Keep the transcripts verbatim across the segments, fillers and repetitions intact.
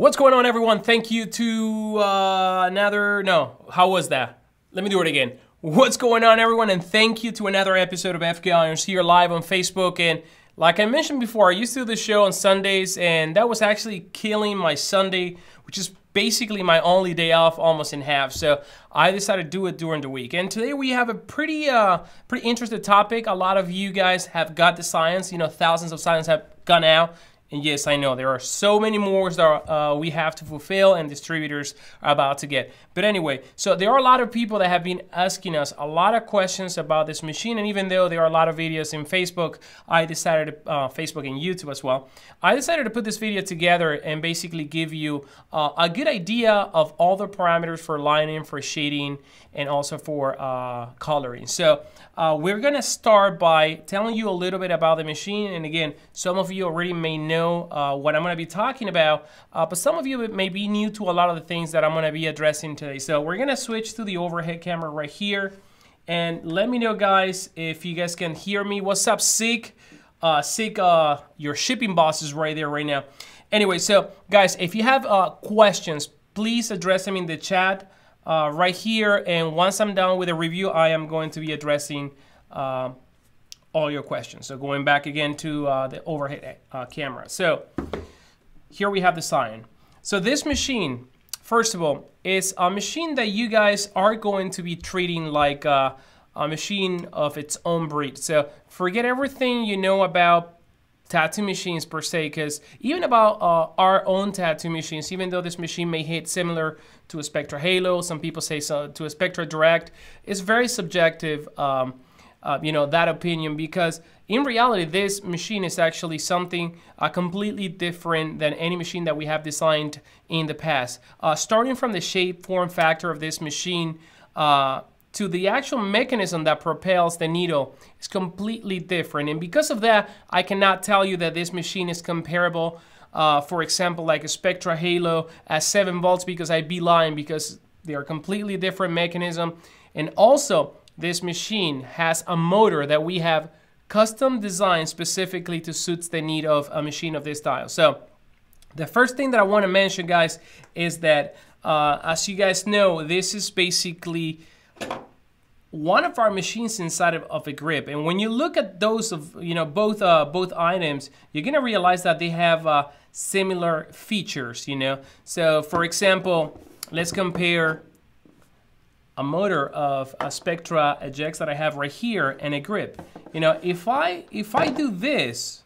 What's going on, everyone? Thank you to uh, another, no, how was that? Let me do it again. What's going on, everyone? And thank you to another episode of F K Irons here live on Facebook. And like I mentioned before, I used to do this show on Sundays, and that was actually killing my Sunday, which is basically my only day off, almost in half. So I decided to do it during the week. And today we have a pretty, uh, pretty interesting topic. A lot of you guys have got the science. You know, thousands of science have gone out. And yes, I know there are so many more that are, uh, we have to fulfill and distributors are about to get. But anyway, so there are a lot of people that have been asking us a lot of questions about this machine. And even though there are a lot of videos in Facebook, I decided to, uh, Facebook and YouTube as well, I decided to put this video together and basically give you uh, a good idea of all the parameters for lighting, for shading, and also for uh, coloring. So uh, we're gonna start by telling you a little bit about the machine. And again, some of you already may know Uh, what I'm going to be talking about, uh, but some of you may be new to a lot of the things that I'm going to be addressing today. So we're going to switch to the overhead camera right here, and let me know, guys, if you guys can hear me. What's up, Sick? Uh, Sick, uh, your shipping boss is right there right now. Anyway, so guys, if you have uh, questions, please address them in the chat uh, right here, and once I'm done with a review, I am going to be addressing uh, all your questions. So going back again to uh, the overhead uh, camera. So here we have the Xion. So this machine, first of all, is a machine that you guys are going to be treating like uh, a machine of its own breed. So forget everything you know about tattoo machines per se, because even about uh, our own tattoo machines, even though this machine may hit similar to a Spektra Halo, some people say so, to a Spektra Direct, it's very subjective. Um, Uh, you know, that opinion, because in reality this machine is actually something uh, completely different than any machine that we have designed in the past, uh, starting from the shape, form factor of this machine uh, to the actual mechanism that propels the needle is completely different. And because of that, I cannot tell you that this machine is comparable, uh, for example, like a Spektra Halo at seven volts, because I'd be lying, because they are completely different mechanism. And also this machine has a motor that we have custom designed specifically to suit the need of a machine of this style. So the first thing that I want to mention, guys, is that uh, as you guys know, this is basically one of our machines inside of, of a grip. And when you look at those of, you know, both uh, both items, you're gonna realize that they have uh, similar features, you know. So for example, let's compare a motor of a Spektra E J X that I have right here and a grip. You know, if I if I do this,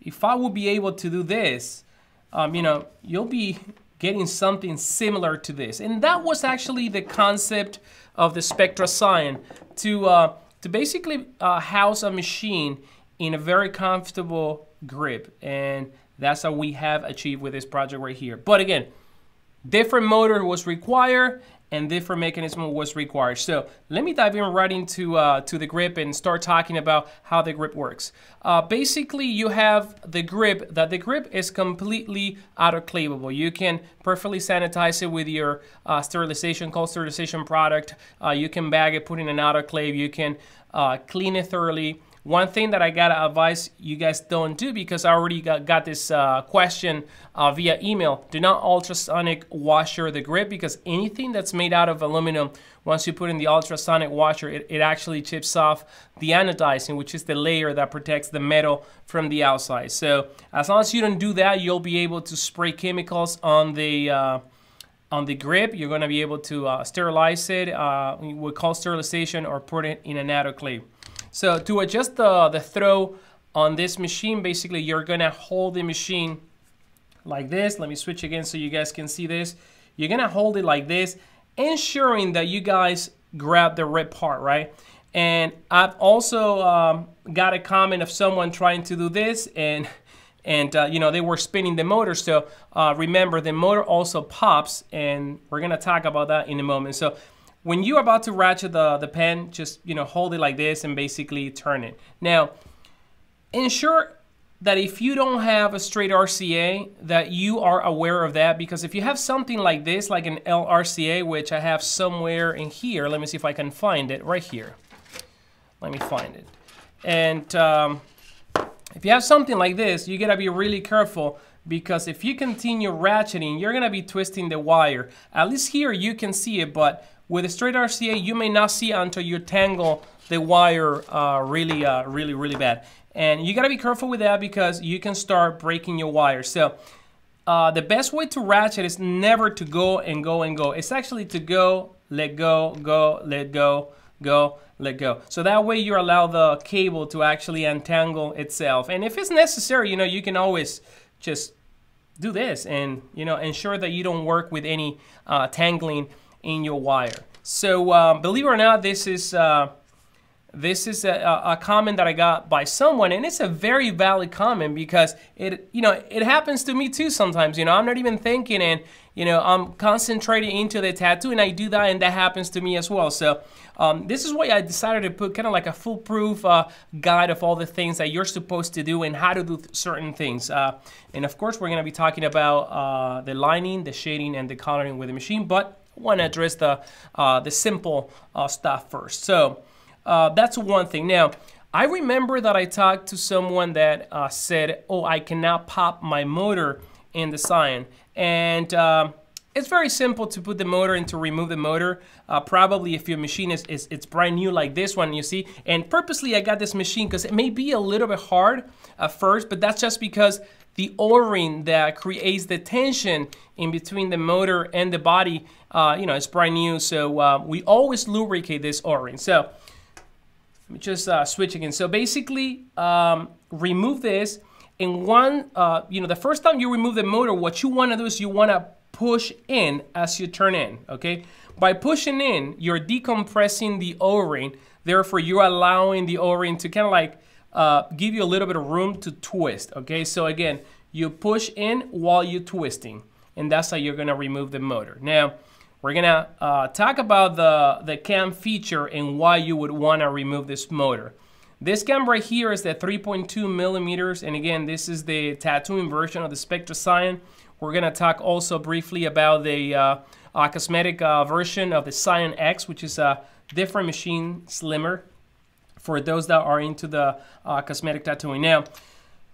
if I would be able to do this, um, you know, you'll be getting something similar to this. And that was actually the concept of the Spektra Xion, to uh, to basically uh, house a machine in a very comfortable grip, and that's what we have achieved with this project right here. But again, different motor was required, and different mechanism was required. So let me dive in right into uh, to the grip and start talking about how the grip works. Uh, basically, you have the grip, that the grip is completely autoclavable. You can perfectly sanitize it with your uh, sterilization, cold sterilization product. Uh, you can bag it, put it in an autoclave. You can uh, clean it thoroughly. One thing that I gotta advise you guys don't do, because I already got, got this uh, question uh, via email, do not ultrasonic washer the grip, because anything that's made out of aluminum, once you put in the ultrasonic washer, it, it actually chips off the anodizing, which is the layer that protects the metal from the outside. So as long as you don't do that, you'll be able to spray chemicals on the uh, on the grip. You're gonna be able to uh, sterilize it uh, with cold sterilization, or put it in an autoclave. So to adjust the, the throw on this machine, basically you're gonna hold the machine like this. Let me switch again so you guys can see this. You're gonna hold it like this, ensuring that you guys grab the red part, right? And I've also um, got a comment of someone trying to do this, and and uh, you know, they were spinning the motor. So uh, remember, the motor also pops, and we're gonna talk about that in a moment. So when you're about to ratchet the, the pen, just, you know, hold it like this and basically turn it. Now, ensure that if you don't have a straight R C A, that you are aware of that, because if you have something like this, like an L R C A, which I have somewhere in here, let me see if I can find it right here. Let me find it. And um, if you have something like this, you gotta be really careful, because if you continue ratcheting, you're going to be twisting the wire. At least here you can see it, but with a straight R C A, you may not see it until you tangle the wire uh, really, uh, really, really bad. And you got to be careful with that because you can start breaking your wire. So uh, the best way to ratchet is never to go and go and go. It's actually to go, let go, go, let go, go, let go. So that way you allow the cable to actually untangle itself. And if it's necessary, you know, you can always just do this and, you know, ensure that you don't work with any uh, tangling in your wire. So uh, believe it or not, this is uh, this is a, a comment that I got by someone, and it's a very valid comment because it, you know, it happens to me too sometimes. You know, I'm not even thinking, and you know, I'm concentrating into the tattoo, and I do that, and that happens to me as well. So um, this is why I decided to put kind of like a foolproof uh, guide of all the things that you're supposed to do and how to do certain things. Uh, and of course, we're going to be talking about uh, the lining, the shading, and the coloring with the machine, but I want to address the uh, the simple uh, stuff first. So. Uh, that's one thing. Now, I remember that I talked to someone that uh, said, oh, I cannot pop my motor in the Xion. And uh, it's very simple to put the motor and to remove the motor. Uh, probably if your machine is, is it's brand new like this one, you see. And purposely I got this machine because it may be a little bit hard at first, but that's just because the O-ring that creates the tension in between the motor and the body, uh, you know, it's brand new. So uh, we always lubricate this O-ring. So. Let me just uh, switch again. So basically, um, remove this. And one, uh, you know, the first time you remove the motor, what you want to do is you want to push in as you turn in, okay? By pushing in, you're decompressing the O-ring. Therefore, you're allowing the O-ring to kind of like uh, give you a little bit of room to twist, okay? So again, you push in while you're twisting. And that's how you're going to remove the motor. Now, we're gonna uh, talk about the, the cam feature and why you would wanna remove this motor. This cam right here is the three point two millimeters, and again, this is the tattooing version of the Spektra Xion. We're gonna talk also briefly about the uh, uh, cosmetic uh, version of the Xion X, which is a different machine, slimmer, for those that are into the uh, cosmetic tattooing. Now,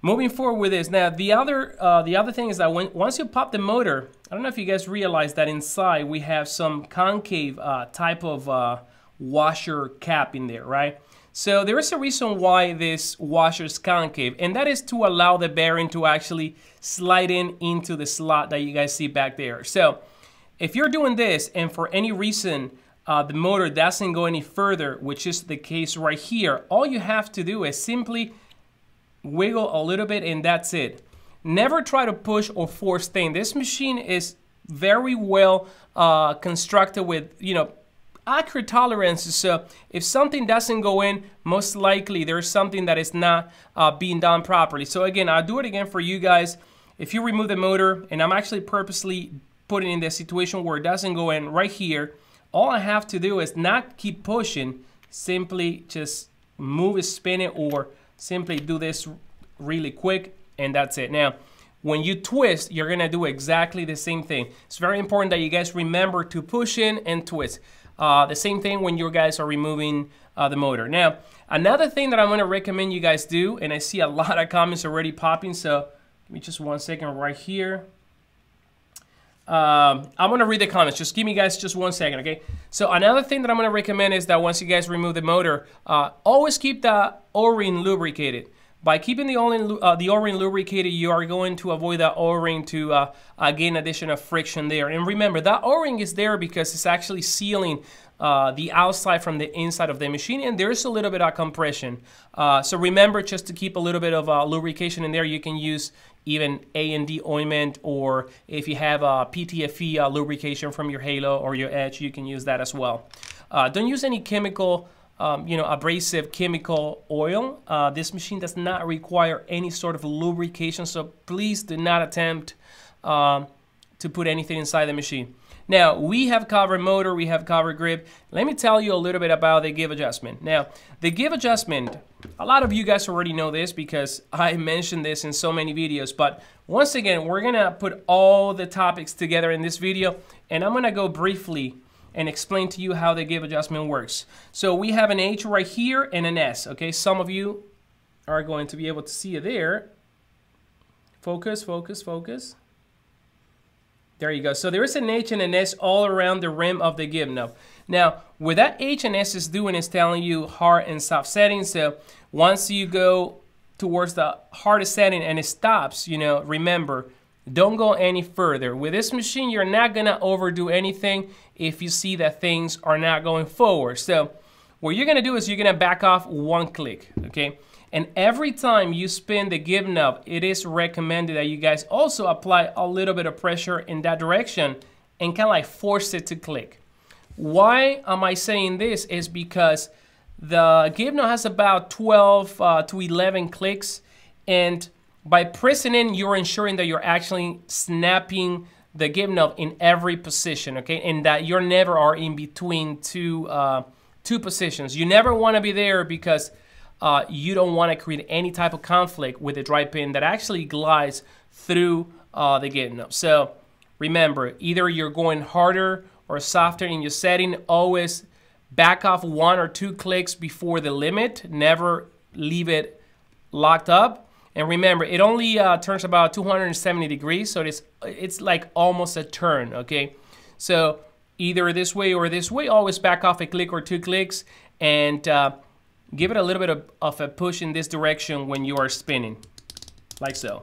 moving forward with this, now the other uh, the other thing is that when, once you pop the motor, I don't know if you guys realize that inside we have some concave uh, type of uh, washer cap in there, right? So there is a reason why this washer is concave, and that is to allow the bearing to actually slide in into the slot that you guys see back there. So if you're doing this and for any reason uh, the motor doesn't go any further, which is the case right here, all you have to do is simply wiggle a little bit and that's it. Never try to push or force thing. This machine is very well uh, constructed with, you know, accurate tolerances. So if something doesn't go in, most likely there's something that is not uh, being done properly. So again, I'll do it again for you guys. If you remove the motor, and I'm actually purposely putting in the situation where it doesn't go in right here, all I have to do is not keep pushing, simply just move it, spin it, or simply do this really quick, and that's it. Now, when you twist, you're gonna do exactly the same thing. It's very important that you guys remember to push in and twist. Uh, the same thing when you guys are removing uh, the motor. Now, another thing that I'm gonna recommend you guys do, and I see a lot of comments already popping, so give me just one second right here. Um, I'm gonna read the comments. Just give me guys just one second, okay? So another thing that I'm gonna recommend is that once you guys remove the motor, uh, always keep the O-ring lubricated. By keeping the O-ring uh, the O-ring lubricated, you are going to avoid that O-ring to uh, uh, gain additional friction there. And remember, that O-ring is there because it's actually sealing uh, the outside from the inside of the machine, and there's a little bit of compression. Uh, so remember just to keep a little bit of uh, lubrication in there. You can use even A and D ointment, or if you have a P T F E uh, lubrication from your Halo or your Edge, you can use that as well. Uh, don't use any chemical, um, you know, abrasive chemical oil. Uh, this machine does not require any sort of lubrication, so please do not attempt um, to put anything inside the machine. Now, we have covered motor, we have covered grip. Let me tell you a little bit about the give adjustment. Now, the give adjustment, a lot of you guys already know this because I mentioned this in so many videos, but once again, we're gonna put all the topics together in this video, and I'm gonna go briefly and explain to you how the give adjustment works. So we have an H right here and an S, okay? Some of you are going to be able to see it there. Focus, focus, focus. There you go. So there is an H and an S all around the rim of the gimp knob. Now, what that H and S is doing is telling you hard and soft settings. So once you go towards the hardest setting and it stops, you know, remember, don't go any further. With this machine, you're not gonna overdo anything if you see that things are not going forward. So what you're gonna do is you're gonna back off one click, okay? And every time you spin the gimp knob, it is recommended that you guys also apply a little bit of pressure in that direction and kind of like force it to click. Why am I saying this is because the gimp knob has about twelve to eleven clicks, and by pressing in, you're ensuring that you're actually snapping the gimp knob in every position, okay? And that you never are in between two, uh, two positions. You never wanna be there because Uh, you don't want to create any type of conflict with a dry pin that actually glides through uh, the gimp knob. So remember, either you're going harder or softer in your setting, always back off one or two clicks before the limit, never leave it locked up. And remember, it only uh, turns about two hundred seventy degrees, so it's, it's like almost a turn, okay? So either this way or this way, always back off a click or two clicks, and uh, give it a little bit of, of a push in this direction when you are spinning, like so.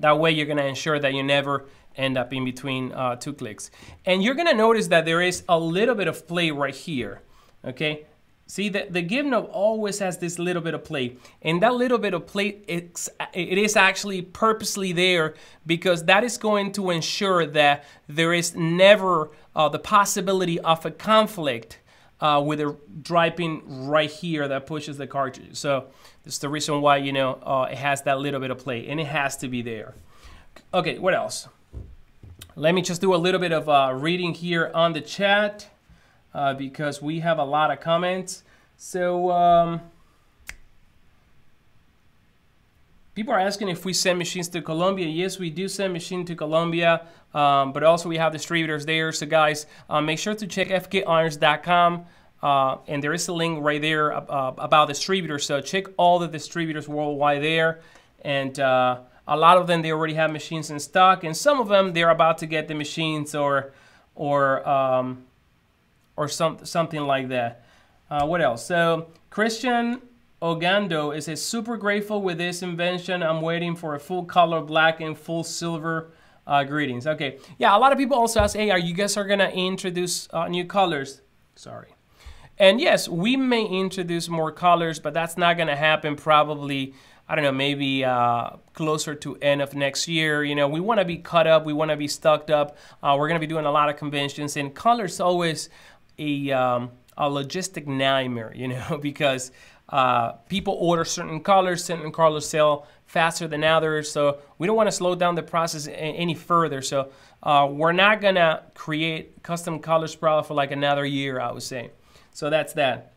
That way you're gonna ensure that you never end up in between uh, two clicks. And you're gonna notice that there is a little bit of play right here, okay? See, the, the gimp knob always has this little bit of play. And that little bit of play, it's, it is actually purposely there because that is going to ensure that there is never uh, the possibility of a conflict Uh, with a dry pin right here that pushes the cartridge. So that's the reason why, you know, uh, it has that little bit of play, and it has to be there. Okay, what else? Let me just do a little bit of uh, reading here on the chat uh, because we have a lot of comments. So um, people are asking if we send machines to Colombia. Yes, we do send machines to Colombia. Um, but also we have distributors there. So guys, uh, make sure to check F K irons dot com. Uh, and there is a link right there uh, about distributors. So check all the distributors worldwide there. And uh, a lot of them, they already have machines in stock. And some of them, they're about to get the machines or or um, or some, something like that. Uh, what else? So Christian Ogando is a super grateful with this invention. I'm waiting for a full color black and full silver. Uh, greetings. Okay. Yeah, a lot of people also ask, hey, are you guys are going to introduce uh, new colors? Sorry. And yes, we may introduce more colors, but that's not going to happen probably, I don't know, maybe uh, closer to end of next year. You know, we want to be cut up. We want to be stocked up. Uh, we're going to be doing a lot of conventions, and color's always a, um, a logistic nightmare, you know, because uh, people order certain colors, certain colors sell faster than others, so we don't want to slow down the process any further. So uh, we're not gonna create custom colors probably for like another year, I would say. So that's that.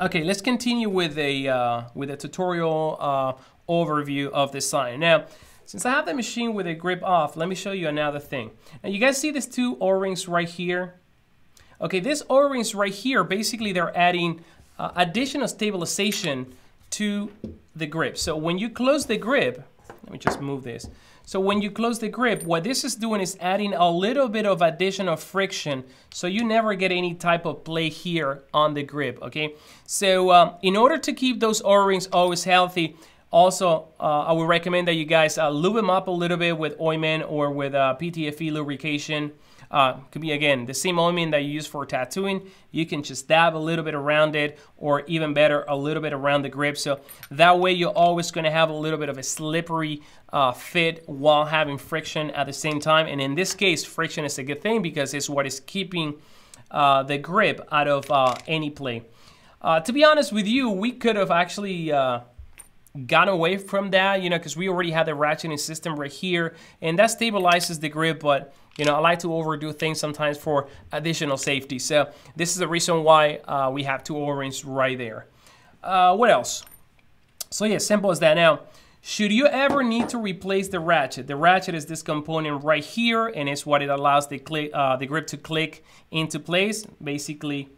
Okay, let's continue with a uh, with a tutorial uh, overview of this sign. Now, since I have the machine with a grip off, let me show you another thing. Now, you guys see these two O-rings right here? Okay, these O-rings right here, basically they're adding uh, additional stabilization to the grip. So when you close the grip, let me just move this. So when you close the grip, what this is doing is adding a little bit of additional friction, so you never get any type of play here on the grip, okay? So um, in order to keep those O-rings always healthy, also uh, I would recommend that you guys uh, lube them up a little bit with ointment or with uh, P T F E lubrication. Uh, could be, again, the same ointment that you use for tattooing. You can just dab a little bit around it, or even better, a little bit around the grip. So that way you're always gonna have a little bit of a slippery uh, fit while having friction at the same time. And in this case, friction is a good thing because it's what is keeping uh, the grip out of uh, any play. Uh, to be honest with you, we could have actually uh, got away from that, you know, because we already had the ratcheting system right here, and that stabilizes the grip, but you know, I like to overdo things sometimes for additional safety. So this is the reason why uh, we have two O-rings right there. Uh, what else? So yeah, simple as that. Now, should you ever need to replace the ratchet? The ratchet is this component right here, and it's what it allows the, click, uh, the grip to click into place. Basically,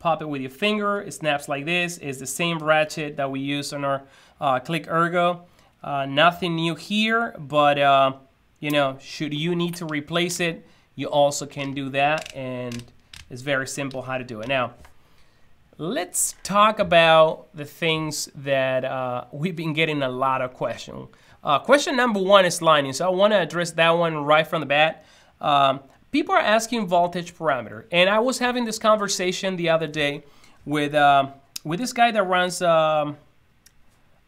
pop it with your finger. It snaps like this. It's the same ratchet that we use on our uh, Click Ergo. Uh, nothing new here, but uh, you know, should you need to replace it, you also can do that, and it's very simple how to do it. Now, let's talk about the things that uh, we've been getting a lot of questions. Uh, question number one is lining, so I want to address that one right from the bat. Um, people are asking voltage parameter, and I was having this conversation the other day with uh, with this guy that runs um,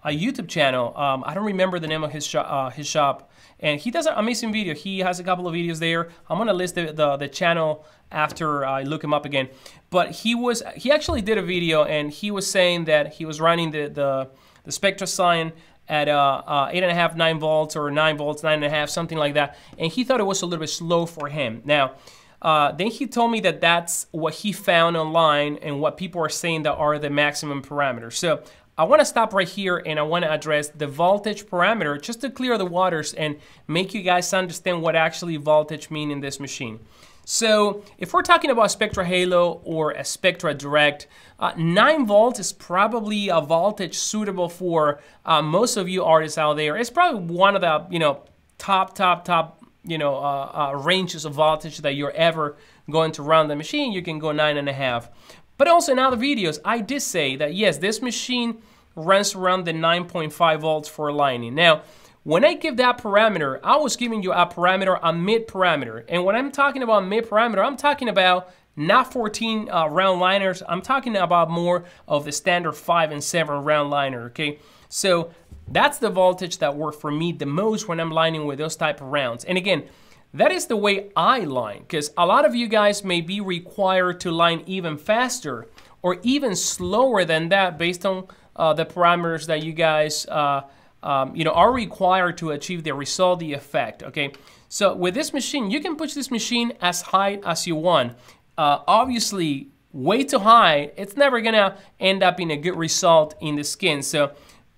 a YouTube channel. Um, I don't remember the name of his, shop, uh, his shop, and he does an amazing video. He has a couple of videos there. I'm gonna list the, the, the channel after I look him up again. But he was he actually did a video, and he was saying that he was running the the, the Spektra Xion at uh, uh, eight and a half, nine volts, or nine volts, nine and a half, something like that. And he thought it was a little bit slow for him. Now, uh, then he told me that that's what he found online and what people are saying that are the maximum parameters. So I want to stop right here, and I want to address the voltage parameter just to clear the waters and make you guys understand what actually voltage mean in this machine. So if we're talking about Spektra Halo or a Spektra Direct, uh, nine volts is probably a voltage suitable for uh, most of you artists out there. It's probably one of the, you know, top, top, top, you know, uh, uh, ranges of voltage that you're ever going to run the machine. You can go nine and a half. But also in other videos, I did say that, yes, this machine runs around the nine point five volts for lining. Now, when I give that parameter, I was giving you a parameter, a mid parameter. And when I'm talking about mid parameter, I'm talking about not fourteen uh, round liners. I'm talking about more of the standard five and seven round liner, okay? So that's the voltage that worked for me the most when I'm lining with those type of rounds. And again, that is the way I line, because a lot of you guys may be required to line even faster or even slower than that based on uh, the parameters that you guys uh, Um, you know, are required to achieve the result, the effect, okay? So with this machine, you can push this machine as high as you want. Uh, obviously, way too high, it's never gonna end up in a good result in the skin. So,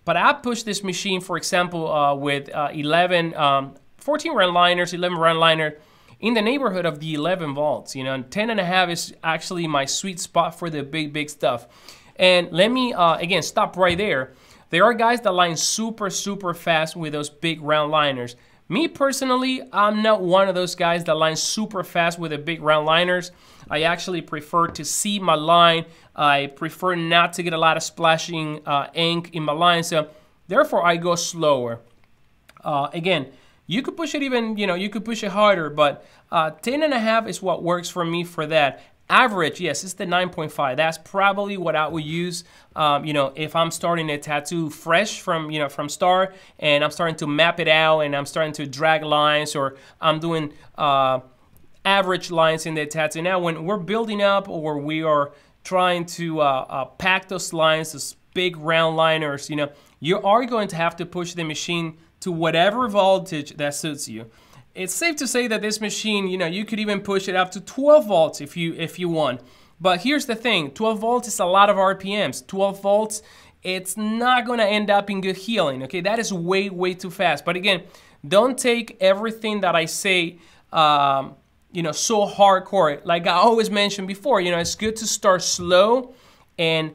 but I push this machine, for example, uh, with uh, eleven, um, fourteen round liners, eleven round liner, in the neighborhood of the eleven volts, you know, and ten and a half is actually my sweet spot for the big, big stuff. And let me, uh, again, stop right there. There are guys that line super, super fast with those big round liners. Me personally, I'm not one of those guys that line super fast with the big round liners. I actually prefer to see my line. I prefer not to get a lot of splashing uh, ink in my line, so therefore I go slower. Uh, again, you could push it even, you know, you could push it harder, but uh, ten and a half is what works for me for that. Average, yes, it's the nine point five. That's probably what I would use, um, you know, if I'm starting a tattoo fresh from, you know, from start, and I'm starting to map it out, and I'm starting to drag lines, or I'm doing uh, average lines in the tattoo. Now, when we're building up or we are trying to uh, uh, pack those lines, those big round liners, you know, you are going to have to push the machine to whatever voltage that suits you. It's safe to say that this machine, you know, you could even push it up to twelve volts if you if you want. But here's the thing, twelve volts is a lot of R P Ms. twelve volts, it's not gonna end up in good healing, okay? That is way, way too fast. But again, don't take everything that I say, um, you know, so hardcore. Like I always mentioned before, you know, it's good to start slow and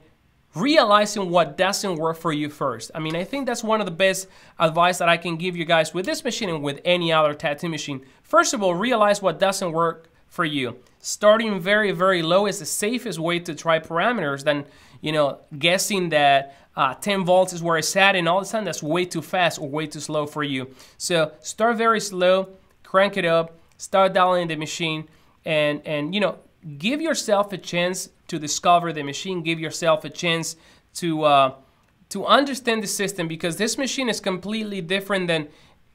realizing what doesn't work for you first. I mean, I think that's one of the best advice that I can give you guys with this machine and with any other tattoo machine. First of all, realize what doesn't work for you. Starting very, very low is the safest way to try parameters than, you know, guessing that uh, ten volts is where it's at, and all of a sudden that's way too fast or way too slow for you. So start very slow, crank it up, start dialing the machine, and, and you know, give yourself a chance to discover the machine. Give yourself a chance to uh, to understand the system, because this machine is completely different than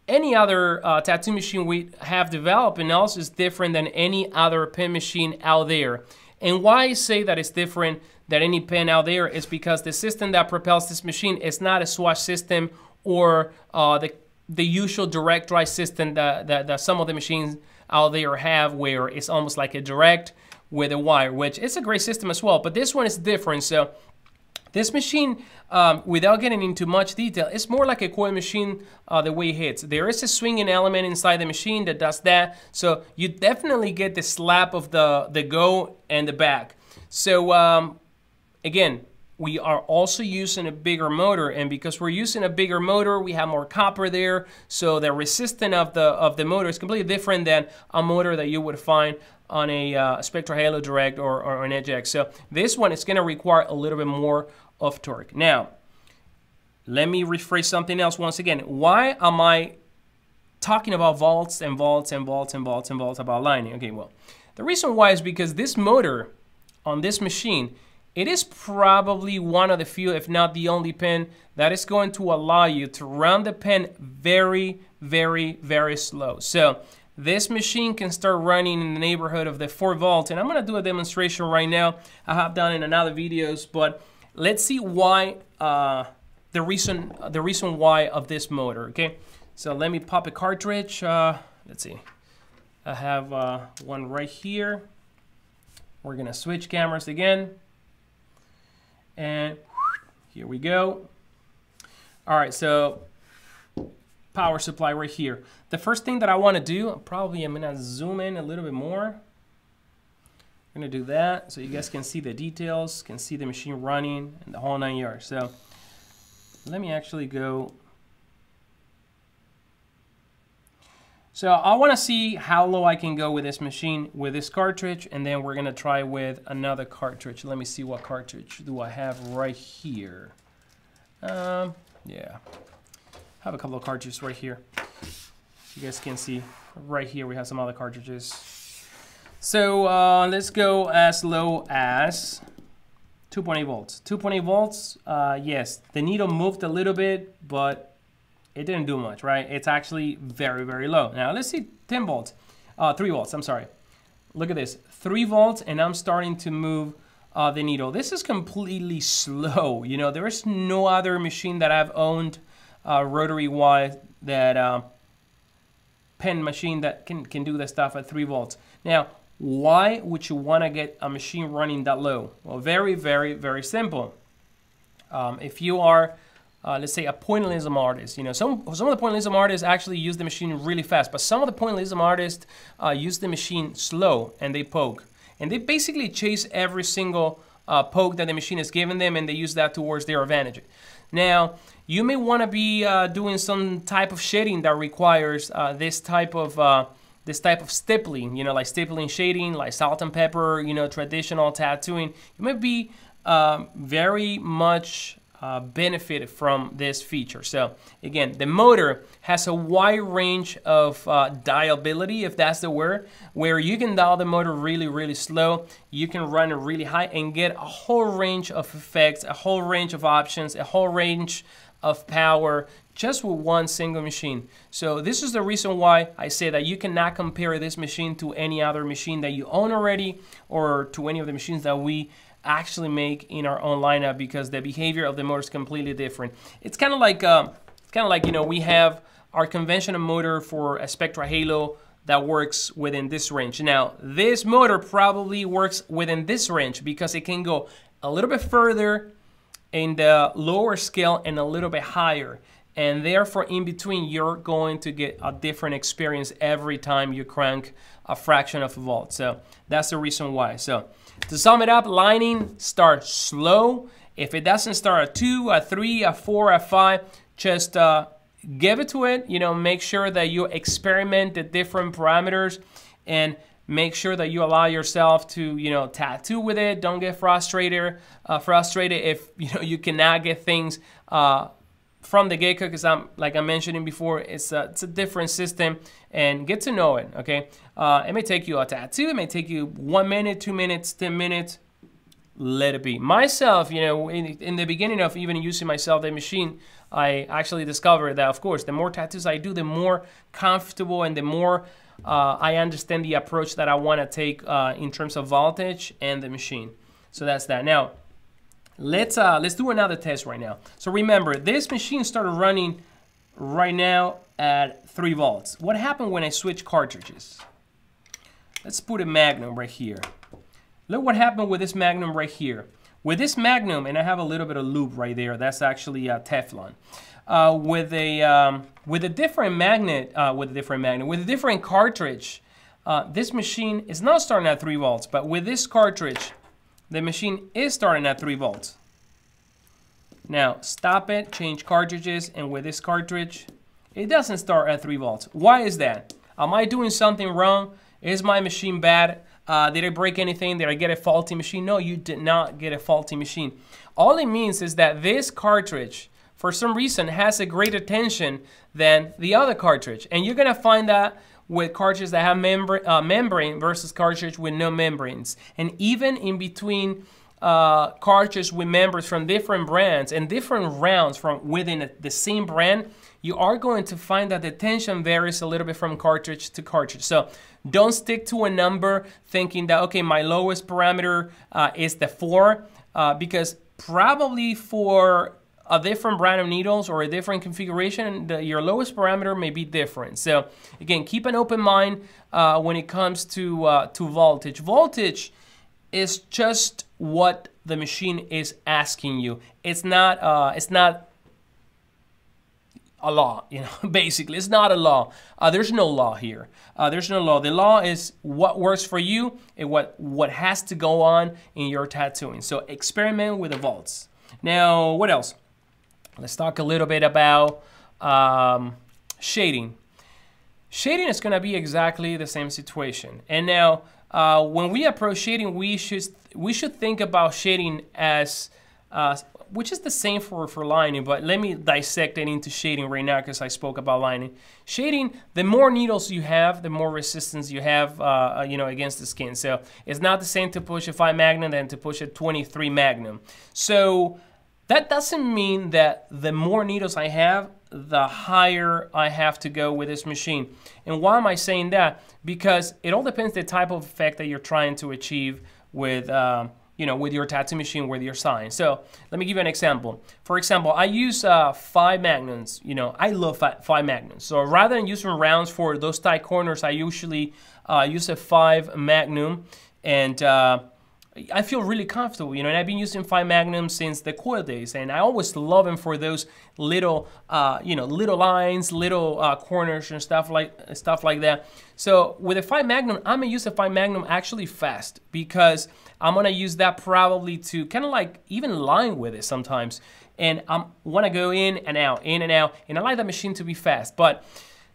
any other uh, tattoo machine we have developed, and also is different than any other pen machine out there. And why I say that it's different than any pen out there is because the system that propels this machine is not a swatch system or uh, the the usual direct dry system that, that, that some of the machines out there have, where it's almost like a direct with a wire, which is a great system as well, but this one is different. So this machine, um, without getting into much detail, it's more like a coil machine uh, the way it hits. There is a swinging element inside the machine that does that, so you definitely get the slap of the, the go and the back. So um, again, we are also using a bigger motor, and because we're using a bigger motor, we have more copper there, so the resistance of the of the motor is completely different than a motor that you would find on a uh, Spektra Halo Direct or, or an E J X. So this one is going to require a little bit more of torque. Now, let me rephrase something else once again. Why am I talking about volts and volts and volts and volts and volts about lining? Okay, well, the reason why is because this motor on this machine, it is probably one of the few, if not the only pen that is going to allow you to run the pen very, very, very slow. So this machine can start running in the neighborhood of the four volts, and I'm gonna do a demonstration right now. I have done it in other videos, but let's see why, uh, the reason, the reason why of this motor, okay? So let me pop a cartridge, uh, let's see. I have uh, one right here. We're gonna switch cameras again. And here we go. All right, so power supply right here. The first thing that I want to do, probably I'm gonna zoom in a little bit more. I'm gonna do that so you guys can see the details, can see the machine running and the whole nine yards. So let me actually go. So I want to see how low I can go with this machine with this cartridge, and then we're going to try with another cartridge. Let me see what cartridge do I have right here. Um, yeah, I have a couple of cartridges right here. You guys can see right here we have some other cartridges. So uh, let's go as low as two point eight volts. two point eight volts, uh, yes, the needle moved a little bit, but it didn't do much, right? It's actually very, very low. Now let's see ten volts, uh, three volts, I'm sorry. Look at this, three volts, and I'm starting to move uh, the needle. This is completely slow. You know, there is no other machine that I've owned uh, rotary-wise that uh, pen machine that can, can do this stuff at three volts. Now, why would you wanna get a machine running that low? Well, very, very, very simple. Um, if you are, Uh, let's say a pointillism artist. You know, some some of the pointillism artists actually use the machine really fast, but some of the pointillism artists uh, use the machine slow and they poke, and they basically chase every single uh, poke that the machine has given them, and they use that towards their advantage. Now, you may want to be uh, doing some type of shading that requires uh, this type of uh, this type of stippling. You know, like stippling shading, like salt and pepper. You know, traditional tattooing. You may be uh, very much Uh, benefited from this feature. So again, the motor has a wide range of uh, dialability, if that's the word, where you can dial the motor really, really slow. You can run it really high and get a whole range of effects, a whole range of options, a whole range of power just with one single machine. So this is the reason why I say that you cannot compare this machine to any other machine that you own already, or to any of the machines that we actually make in our own lineup, because the behavior of the motor is completely different. It's kind of like, um, it's kind of like, you know, we have our conventional motor for a Spektra Halo that works within this range. Now, this motor probably works within this range because it can go a little bit further in the lower scale and a little bit higher. And therefore, in between, you're going to get a different experience every time you crank a fraction of a volt. So that's the reason why. So to sum it up, lining starts slow. If it doesn't start at two, at three, at four, at five, just uh, give it to it. You know, make sure that you experiment the different parameters, and make sure that you allow yourself to, you know, tattoo with it. Don't get frustrated. Uh, frustrated if you know you cannot get things Uh, from the get-go, because I'm like I mentioned before, it's a, it's a different system, and get to know it. Okay, uh, it may take you a tattoo, it may take you one minute, two minutes, ten minutes. Let it be. Myself, you know, in, in the beginning of even using myself the machine, I actually discovered that, of course, the more tattoos I do, the more comfortable and the more uh, I understand the approach that I want to take uh, in terms of voltage and the machine. So that's that. Now, Let's uh, let's do another test right now. So remember, this machine started running right now at three volts. What happened when I switched cartridges? Let's put a Magnum right here. Look what happened with this Magnum right here. With this Magnum, and I have a little bit of lube right there. That's actually uh, Teflon. Uh, with a um, with a different magnet, uh, with a different magnet, with a different cartridge, uh, this machine is not starting at three volts, but with this cartridge, the machine is starting at three volts. Now stop it, change cartridges, and with this cartridge, it doesn't start at three volts. Why is that? Am I doing something wrong? Is my machine bad? Uh, did I break anything? Did I get a faulty machine? No, you did not get a faulty machine. All it means is that this cartridge, for some reason, has a greater tension than the other cartridge. And you're gonna find that with cartridges that have membra uh, membrane versus cartridge with no membranes. And even in between uh, cartridges with membranes from different brands and different rounds from within the same brand, you are going to find that the tension varies a little bit from cartridge to cartridge. So don't stick to a number thinking that, okay, my lowest parameter uh, is the four, uh, because probably for a different brand of needles or a different configuration, the, your lowest parameter may be different. So again, keep an open mind uh, when it comes to, uh, to voltage. Voltage is just what the machine is asking you. It's not, uh, it's not a law, you know, basically. It's not a law. Uh, there's no law here. Uh, there's no law. The law is what works for you and what, what has to go on in your tattooing. So experiment with the volts. Now, what else? Let's talk a little bit about um, shading. Shading is going to be exactly the same situation. And now, uh, when we approach shading, we should we should think about shading as, uh, which is the same for, for lining, but let me dissect it into shading right now because I spoke about lining. Shading, the more needles you have, the more resistance you have uh, you know, against the skin. So it's not the same to push a five magnum than to push a twenty-three magnum. So that doesn't mean that the more needles I have, the higher I have to go with this machine. And why am I saying that? Because it all depends the type of effect that you're trying to achieve with, uh, you know, with your tattoo machine, with your science. So let me give you an example. For example, I use uh, five magnums. You know, I love five magnums. So rather than using rounds for those tight corners, I usually uh, use a five magnum, and Uh, I feel really comfortable, you know, and I've been using five magnums since the coil days, and I always love them for those little, uh, you know, little lines, little uh, corners and stuff like stuff like that. So with a five magnum, I'm gonna use a five magnum actually fast because I'm gonna use that probably to kind of like even line with it sometimes, and I wanna go in and out, in and out, and I like that machine to be fast. But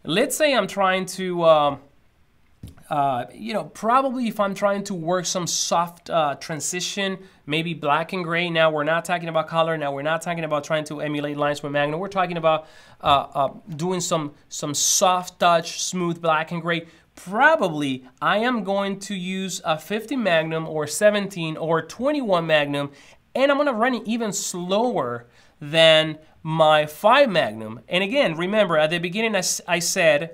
let's say I'm trying to Um, Uh, you know, probably if I'm trying to work some soft uh, transition, maybe black and gray. Now we're not talking about color. Now we're not talking about trying to emulate lines with Magnum. We're talking about uh, uh, doing some some soft touch, smooth black and gray. Probably I am going to use a fifty magnum or seventeen or twenty-one magnum, and I'm gonna run it even slower than my five magnum. And again, remember at the beginning I, I said,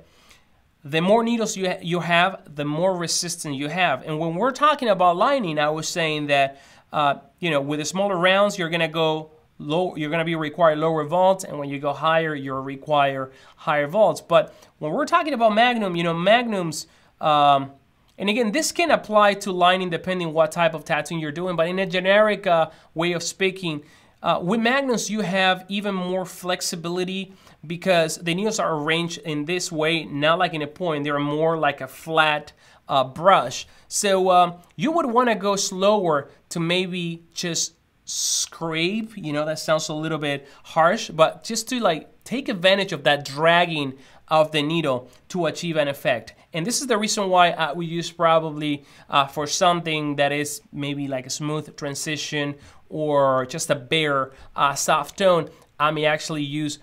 the more needles you, ha you have, the more resistance you have. And when we're talking about lining, I was saying that, uh, you know, with the smaller rounds, you're gonna go low, you're gonna be required lower volts, and when you go higher, you'll require higher volts. But when we're talking about magnum, you know, magnums, um, and again, this can apply to lining depending what type of tattooing you're doing, but in a generic uh, way of speaking, Uh, with magnums, you have even more flexibility because the needles are arranged in this way, not like in a point. They're more like a flat uh, brush. So um, you would want to go slower to maybe just scrape. You know, that sounds a little bit harsh, but just to like take advantage of that dragging of the needle to achieve an effect. And this is the reason why uh, we use probably uh, for something that is maybe like a smooth transition or just a bare uh, soft tone, I may actually use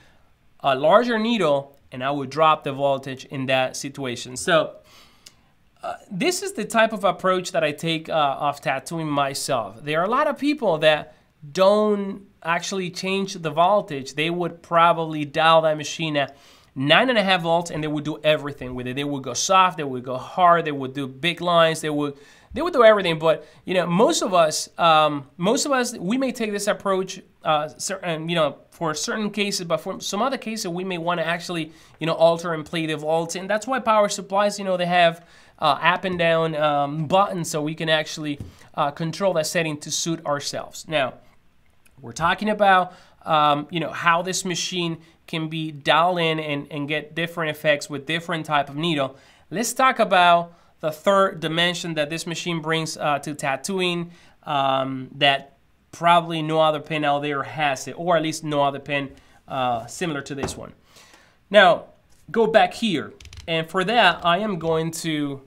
a larger needle and I would drop the voltage in that situation. So uh, this is the type of approach that I take uh, of tattooing myself. There are a lot of people that don't actually change the voltage. They would probably dial that machine at nine and a half volts and they would do everything with it. They would go soft, they would go hard, they would do big lines, they would They would do everything, but you know, most of us, um, most of us, we may take this approach, uh, certain, you know, for certain cases, but for some other cases, we may want to actually, you know, alter and play the volts, and that's why power supplies, you know, they have uh, up and down um, buttons, so we can actually uh, control that setting to suit ourselves. Now, we're talking about, um, you know, how this machine can be dialed in and, and get different effects with different type of needle. Let's talk about the third dimension that this machine brings uh, to tattooing um, that probably no other pen out there has it, or at least no other pen uh, similar to this one. Now, go back here, and for that, I am going to,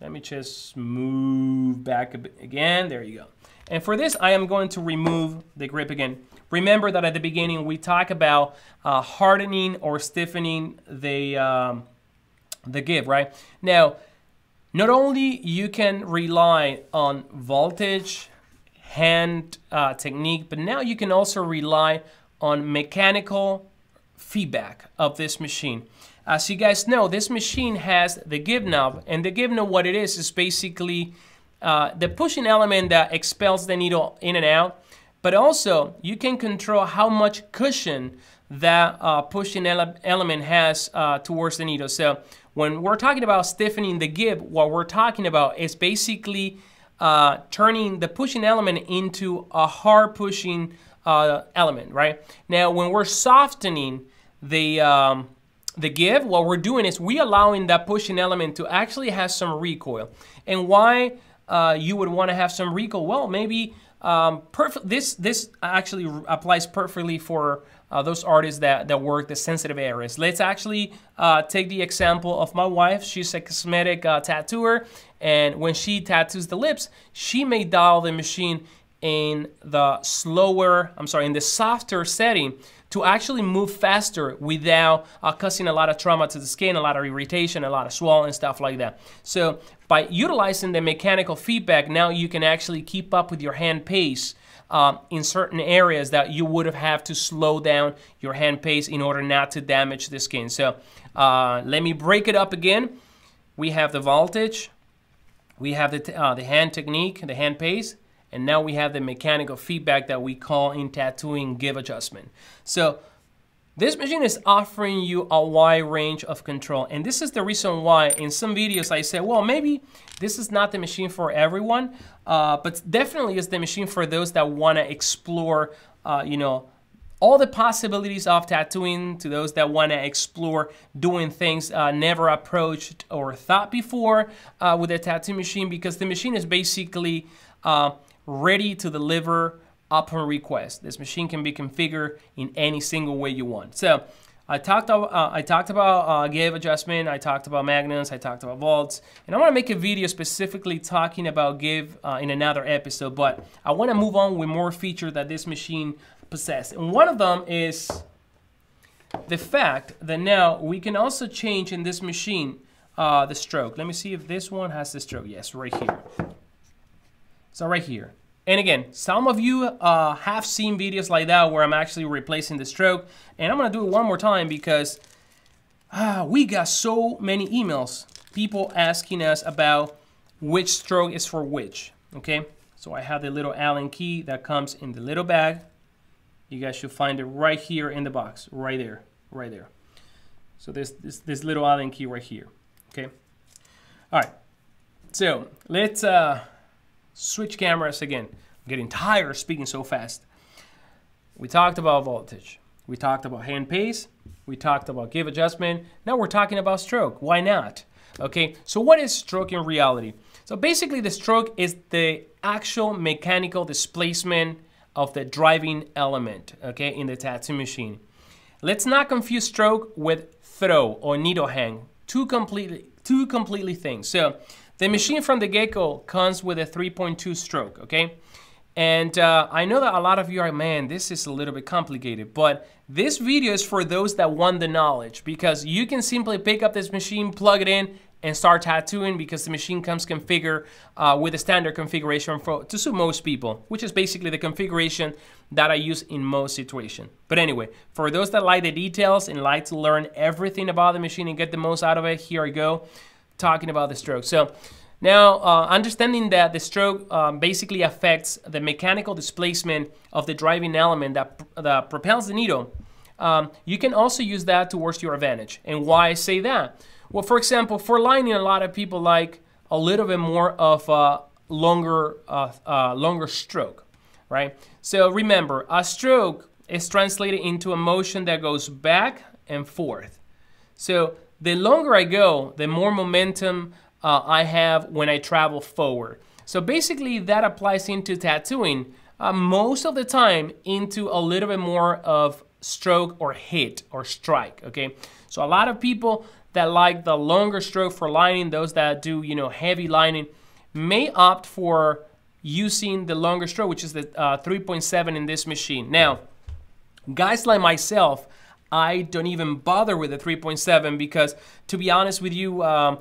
let me just move back a bit again, there you go. And for this, I am going to remove the grip again. Remember that at the beginning, we talk about uh, hardening or stiffening the, um, the grip, right? Now, not only you can rely on voltage, hand uh, technique, but now you can also rely on mechanical feedback of this machine. As you guys know, this machine has the give knob, and the give knob, what it is, is basically uh, the pushing element that expels the needle in and out, but also you can control how much cushion that uh, pushing ele element has uh, towards the needle. So when we're talking about stiffening the give, what we're talking about is basically uh, turning the pushing element into a hard pushing uh, element, right? Now, when we're softening the, um, the give, what we're doing is we allowing that pushing element to actually have some recoil. And why uh, you would want to have some recoil? Well, maybe um, perfect. This this actually applies perfectly for uh, those artists that that work the sensitive areas. Let's actually uh, take the example of my wife. She's a cosmetic uh, tattooer, and when she tattoos the lips, she may dial the machine in the slower, I'm sorry, in the softer setting to actually move faster without uh, causing a lot of trauma to the skin, a lot of irritation, a lot of swelling and stuff like that. So by utilizing the mechanical feedback, now you can actually keep up with your hand pace um, in certain areas that you would have had to slow down your hand pace in order not to damage the skin. So uh, let me break it up again. We have the voltage, we have the, uh, the hand technique, the hand pace, and now we have the mechanical feedback that we call in tattooing give adjustment. So this machine is offering you a wide range of control. And this is the reason why in some videos I said, well, maybe this is not the machine for everyone, uh, but definitely is the machine for those that wanna explore, uh, you know, all the possibilities of tattooing, to those that want to explore doing things uh, never approached or thought before uh, with a tattoo machine, because the machine is basically uh, ready to deliver upon request. This machine can be configured in any single way you want. So I talked, uh, I talked about uh, give adjustment, I talked about magnets, I talked about volts, and I want to make a video specifically talking about give uh, in another episode, but I want to move on with more features that this machine possess. And one of them is the fact that now we can also change in this machine uh, the stroke. Let me see if this one has the stroke. Yes, right here. So right here. And again, some of you uh, have seen videos like that where I'm actually replacing the stroke. And I'm gonna do it one more time because uh, we got so many emails, people asking us about which stroke is for which, okay? So I have the little Allen key that comes in the little bag. You guys should find it right here in the box, right there, right there. So this this, this little Allen key right here, okay? All right, so let's uh, switch cameras again. I'm getting tired of speaking so fast. We talked about voltage. We talked about hand pace. We talked about give adjustment. Now we're talking about stroke. Why not? Okay, so what is stroke in reality? So basically the stroke is the actual mechanical displacement of the driving element, okay, in the tattoo machine. Let's not confuse stroke with throw or needle hang. Two completely, two completely things. So the machine from the get-go comes with a three point two stroke, okay? And uh, I know that a lot of you are, man, this is a little bit complicated, but this video is for those that want the knowledge, because you can simply pick up this machine, plug it in, and start tattooing, because the machine comes configured uh, with a standard configuration for, to suit most people, which is basically the configuration that I use in most situations. But anyway, for those that like the details and like to learn everything about the machine and get the most out of it, here I go, talking about the stroke. So now, uh, understanding that the stroke um, basically affects the mechanical displacement of the driving element that, that propels the needle, um, you can also use that towards your advantage. And why I say that? Well, for example, for lining, a lot of people like a little bit more of a longer, uh, uh, longer stroke, right? So remember, a stroke is translated into a motion that goes back and forth. So the longer I go, the more momentum uh, I have when I travel forward. So basically that applies into tattooing uh, most of the time into a little bit more of stroke or hit or strike, okay? So a lot of people that like the longer stroke for lining, those that do, you know, heavy lining, may opt for using the longer stroke, which is the uh, three point seven in this machine. Now, guys like myself, I don't even bother with the three point seven because, to be honest with you, um,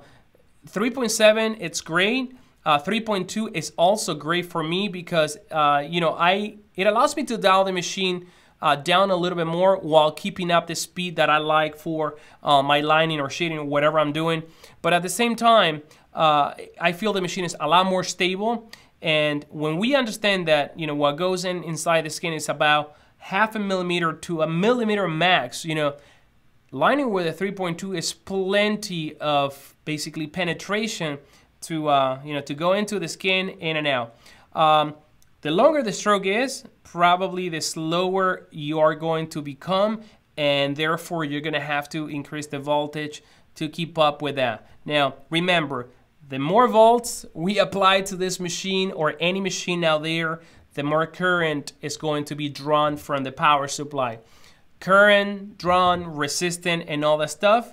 three point seven, it's great. Uh, three point two is also great for me because, uh, you know, I it allows me to dial the machine Uh, down a little bit more while keeping up the speed that I like for uh, my lining or shading or whatever I'm doing. But at the same time, uh, I feel the machine is a lot more stable. And when we understand that, you know, what goes in inside the skin is about half a millimeter to a millimeter max, you know, lining with a three point two is plenty of basically penetration to, uh, you know, to go into the skin in and out. Um, The longer the stroke is, probably the slower you are going to become, and therefore you're going to have to increase the voltage to keep up with that. Now, remember, the more volts we apply to this machine or any machine out there, the more current is going to be drawn from the power supply. Current, drawn, resistant, and all that stuff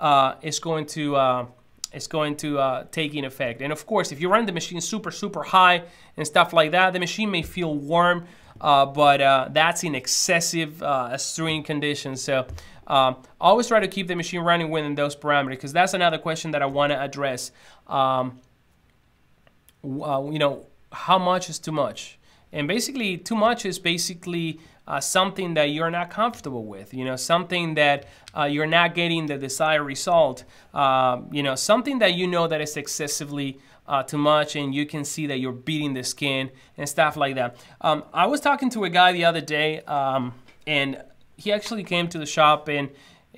uh, is going to... Uh, It's going to uh, take in effect. And of course, if you run the machine super, super high and stuff like that, the machine may feel warm, uh, but uh, that's in excessive uh, extreme conditions. So um, always try to keep the machine running within those parameters, because that's another question that I want to address. Um, uh, you know, how much is too much? And basically, too much is basically uh, something that you're not comfortable with, you know, something that uh, you're not getting the desired result, uh, you know, something that you know that is excessively uh, too much, and you can see that you're beating the skin and stuff like that. Um, I was talking to a guy the other day, um, and he actually came to the shop, and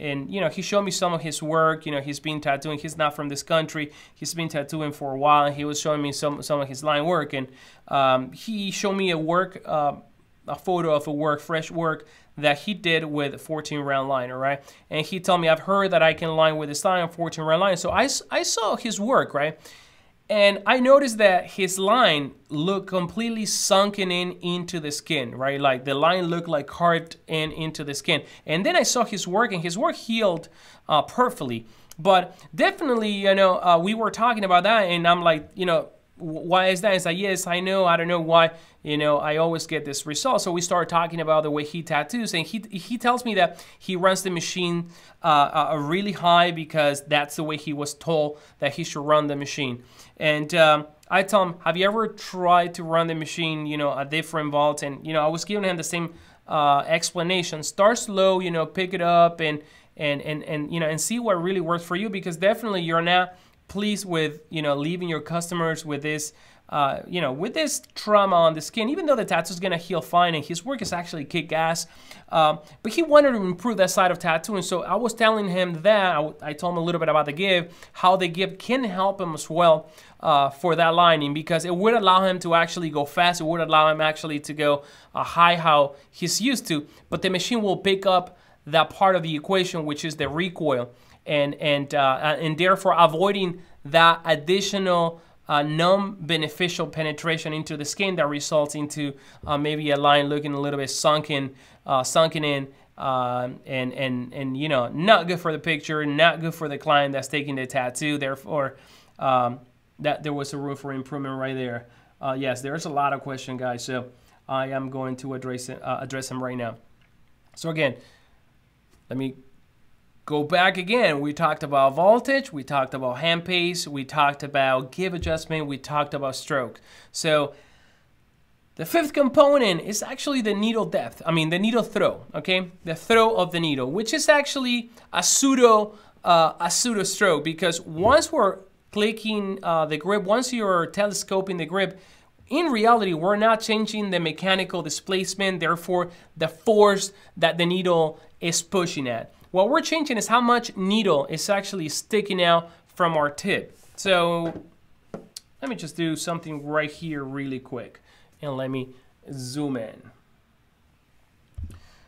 and you know, he showed me some of his work. You know, he's been tattooing. He's not from this country. He's been tattooing for a while, and he was showing me some some of his line work. And um, he showed me a work, uh, a photo of a work, fresh work that he did with fourteen round liner, right? And he told me, I've heard that I can line with this line on fourteen round liner. So I I saw his work, right? And I noticed that his line looked completely sunken in into the skin, right? Like the line looked like carved in into the skin. And then I saw his work, and his work healed uh, perfectly. But definitely, you know, uh, we were talking about that, and I'm like, you know, why is that? It's like, yes, I know, I don't know why, you know, I always get this result. So we started talking about the way he tattoos, and he he tells me that he runs the machine uh, uh, really high because that's the way he was told that he should run the machine. And um, I tell him, have you ever tried to run the machine, you know, at different volts? And, you know, I was giving him the same uh, explanation. Start slow, you know, pick it up and, and, and, and, you know, and see what really works for you, because definitely you're not pleased with, you know, leaving your customers with this, uh, you know, with this trauma on the skin, even though the tattoo is going to heal fine and his work is actually kick-ass. Um, but he wanted to improve that side of tattooing. So I was telling him that, I, I told him a little bit about the give, how the give can help him as well uh, for that lining, because it would allow him to actually go fast. It would allow him actually to go uh, high how he's used to, but the machine will pick up that part of the equation, which is the recoil. And and uh, and therefore avoiding that additional uh, non-beneficial penetration into the skin that results into uh, maybe a line looking a little bit sunken, uh, sunken in, uh, and and and you know, not good for the picture, not good for the client that's taking the tattoo. Therefore, um, that there was a room for improvement right there. Uh, yes, there's a lot of questions, guys. So I am going to address it, uh, address them right now. So again, let me go back again. We talked about voltage, we talked about hand pace, we talked about give adjustment, we talked about stroke. So the fifth component is actually the needle depth, I mean the needle throw, okay? The throw of the needle, which is actually a pseudo, uh, a pseudo stroke, because once we're clicking uh, the grip, once you're telescoping the grip, in reality, we're not changing the mechanical displacement, therefore the force that the needle is pushing at. What we're changing is how much needle is actually sticking out from our tip. So let me just do something right here really quick, and let me zoom in.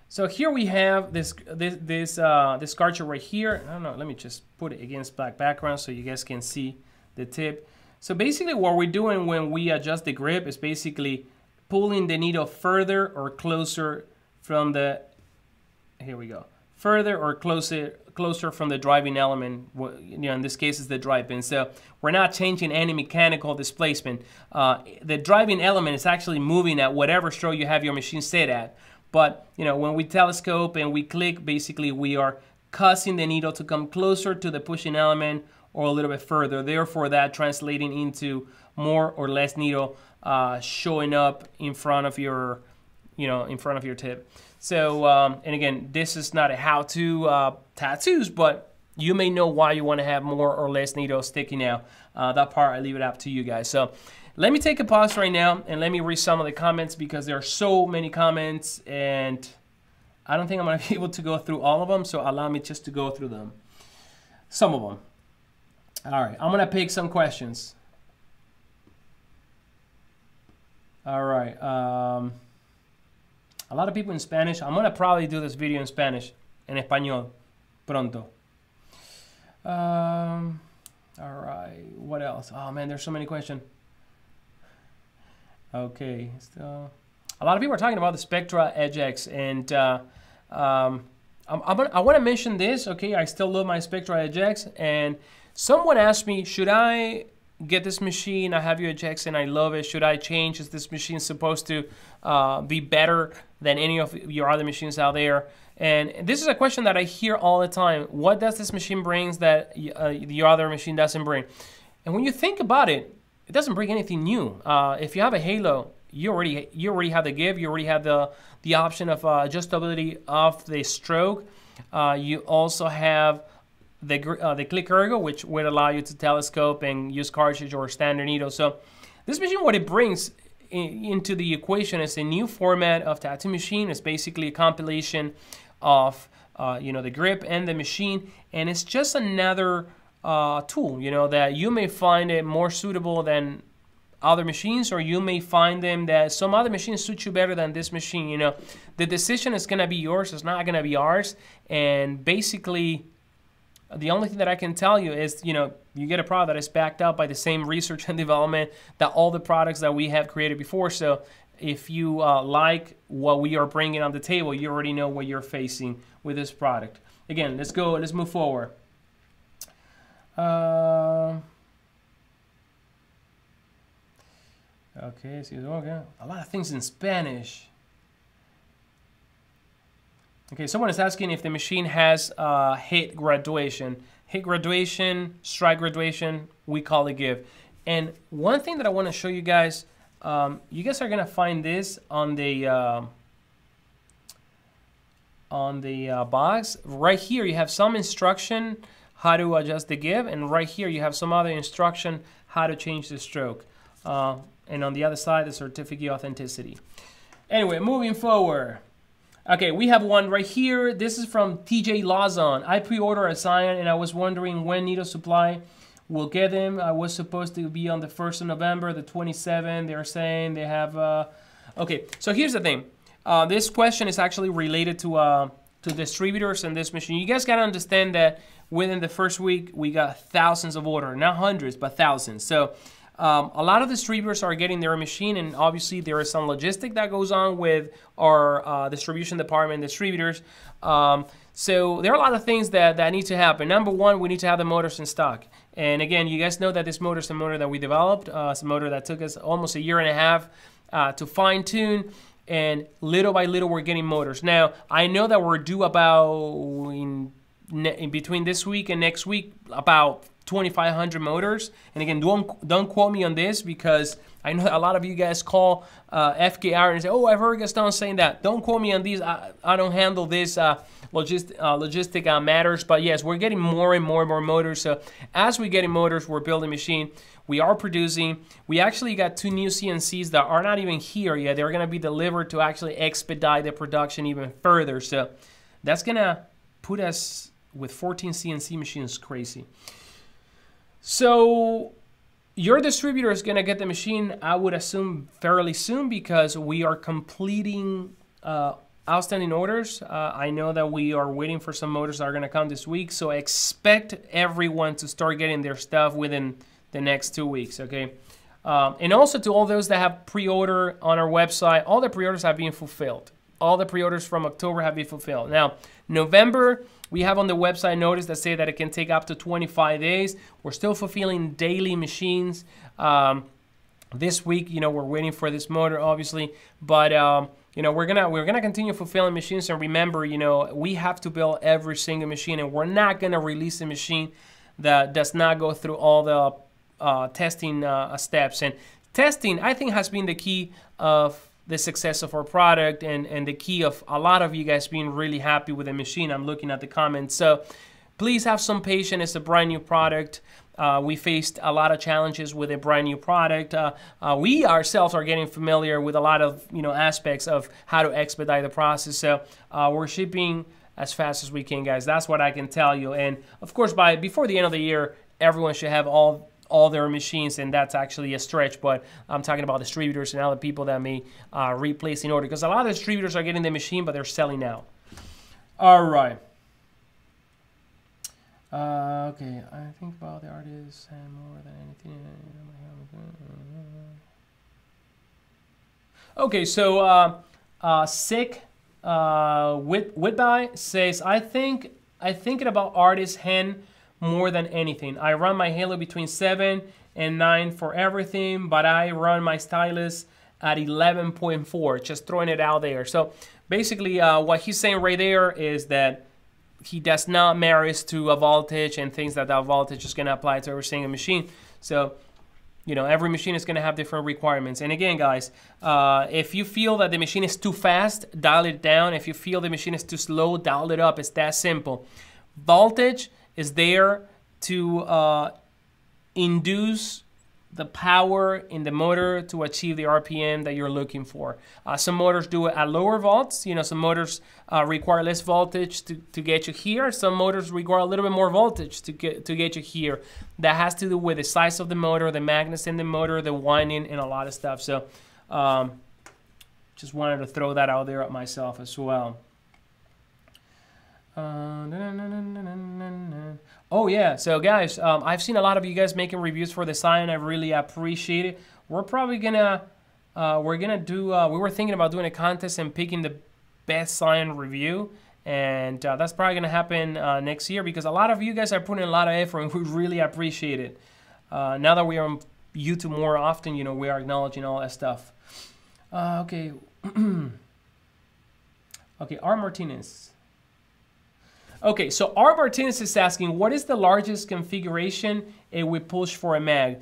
So here we have this this this uh, this sculpture right here. I don't know. Let me just put it against black background so you guys can see the tip. So basically, what we're doing when we adjust the grip is basically pulling the needle further or closer from the, here we go, further or closer closer from the driving element, you know, in this case is the drive pin. So we're not changing any mechanical displacement. Uh, the driving element is actually moving at whatever stroke you have your machine set at. But, you know, when we telescope and we click, basically we are causing the needle to come closer to the pushing element or a little bit further. Therefore, that translating into more or less needle uh, showing up in front of your, you know, in front of your tip. So, um, and again, this is not a how-to uh, tattoos, but you may know why you want to have more or less needle sticking out. Uh, that part, I leave it up to you guys. So let me take a pause right now and let me read some of the comments, because there are so many comments and I don't think I'm going to be able to go through all of them. So allow me just to go through them. Some of them. All right, I'm going to pick some questions. All right. Um, a lot of people in Spanish. I'm going to probably do this video in Spanish, en español, pronto. Um, all right, what else? Oh, man, there's so many questions. Okay, so a lot of people are talking about the Spektra E J X, and uh, um, I'm, I'm gonna, I want to mention this, okay? I still love my Spektra E J X, and someone asked me, should I get this machine? I have your E J X and I love it. Should I change? Is this machine supposed to uh, be better than any of your other machines out there? And this is a question that I hear all the time. What does this machine bring that uh, the other machine doesn't bring? And when you think about it, it doesn't bring anything new. Uh, if you have a Halo, you already you already have the give. You already have the the option of uh, adjustability of the stroke. Uh, you also have the uh, the click ergo, which would allow you to telescope and use cartridge or standard needle. So this machine, what it brings in, into the equation is a new format of tattoo machine. It's basically a compilation of uh, you know, the grip and the machine, and it's just another uh, tool, you know, that you may find it more suitable than other machines, or you may find them that some other machines suit you better than this machine. You know, the decision is gonna be yours. It's not gonna be ours. And basically, the only thing that I can tell you is, you know, you get a product that is backed up by the same research and development that all the products that we have created before. So if you uh, like what we are bringing on the table, you already know what you're facing with this product. Again, let's go, let's move forward. Uh, okay, see, okay. A lot of things in Spanish. Okay, someone is asking if the machine has uh, hit graduation. Hit graduation, strike graduation, we call it give. And one thing that I want to show you guys, um, you guys are going to find this on the uh, on the uh, box. Right here you have some instruction how to adjust the give, and right here you have some other instruction how to change the stroke. Uh, and on the other side, the certificate of authenticity. Anyway, moving forward. Okay, we have one right here. This is from T J Lawson. I pre-ordered a Xion and I was wondering when Needle Supply will get them. I was supposed to be on the first of November, the twenty-seventh. They're saying they have... Uh... Okay, so here's the thing. Uh, this question is actually related to, uh, to distributors and this machine. You guys got to understand that within the first week, we got thousands of orders. Not hundreds, but thousands. So um, a lot of distributors are getting their machine, and obviously there is some logistic that goes on with our uh, distribution department, distributors. Um, so there are a lot of things that, that need to happen. Number one, we need to have the motors in stock. And again, you guys know that this motor is a motor that we developed. Uh, it's a motor that took us almost a year and a half uh, to fine-tune. And little by little, we're getting motors. Now, I know that we're due about... in in between this week and next week, about twenty-five hundred motors. And again, don't don't quote me on this, because I know a lot of you guys call uh, F K Irons and say, oh, I've heard Gaston saying that. Don't quote me on these. I, I don't handle this uh, logist, uh, logistic uh, matters. But yes, we're getting more and more and more motors. So as we get in motors, we're building machine. We are producing. We actually got two new C N Cs that are not even here yet. They're going to be delivered to actually expedite the production even further. So that's going to put us... with fourteen C N C machines, crazy. So your distributor is gonna get the machine, I would assume, fairly soon, because we are completing uh, outstanding orders. Uh, I know that we are waiting for some motors that are gonna come this week, so expect everyone to start getting their stuff within the next two weeks, okay? Um, and also to all those that have pre-order on our website, all the pre-orders have been fulfilled. All the pre-orders from October have been fulfilled. Now, November, we have on the website notice that say that it can take up to twenty-five days. We're still fulfilling daily machines. Um, this week, you know, we're waiting for this motor, obviously, but um, you know, we're gonna we're gonna continue fulfilling machines. And remember, you know, we have to build every single machine, and we're not gonna release a machine that does not go through all the uh, testing uh, steps. And testing, I think, has been the key of the success of our product, and and the key of a lot of you guys being really happy with the machine. I'm looking at the comments, so please have some patience. It's a brand new product. Uh, we faced a lot of challenges with a brand new product. Uh, uh, we ourselves are getting familiar with a lot of, you know, aspects of how to expedite the process. So uh, we're shipping as fast as we can, guys. That's what I can tell you. And of course, by before the end of the year, everyone should have all all their machines, and that's actually a stretch, but I'm talking about distributors and other people that may uh, replace in order, because a lot of distributors are getting the machine, but they're selling out. All right. Uh, okay, I think about the artists and more than anything. Okay, so uh, uh, Sick uh, Whit Whitby says, I think I thinking about artist hen more than anything. I run my Halo between seven and nine for everything, but I run my stylus at eleven point four. Just throwing it out there. So basically, uh, what he's saying right there is that he does not marries to a voltage and thinks that that voltage is going to apply to every single machine. So, you know, every machine is going to have different requirements. And again, guys, uh, if you feel that the machine is too fast, dial it down. If you feel the machine is too slow, dial it up. It's that simple. Voltage is there to uh, induce the power in the motor to achieve the R P M that you're looking for. Uh, some motors do it at lower volts. You know, some motors uh, require less voltage to, to get you here. Some motors require a little bit more voltage to get, to get you here. That has to do with the size of the motor, the magnets in the motor, the winding, and a lot of stuff. So um, just wanted to throw that out there at myself as well. Uh, na, na, na, na, na, na. Oh yeah, so guys, um, I've seen a lot of you guys making reviews for the Xion. I really appreciate it. We're probably gonna, uh, we're gonna do, uh, we were thinking about doing a contest and picking the best Xion review, and uh, that's probably gonna happen uh, next year, because a lot of you guys are putting a lot of effort, and we really appreciate it. Uh, now that we are on YouTube more often, you know, we are acknowledging all that stuff. Uh, okay, okay, R. Martinez. Okay, so R. Martinez is asking, what is the largest configuration it would push for a mag?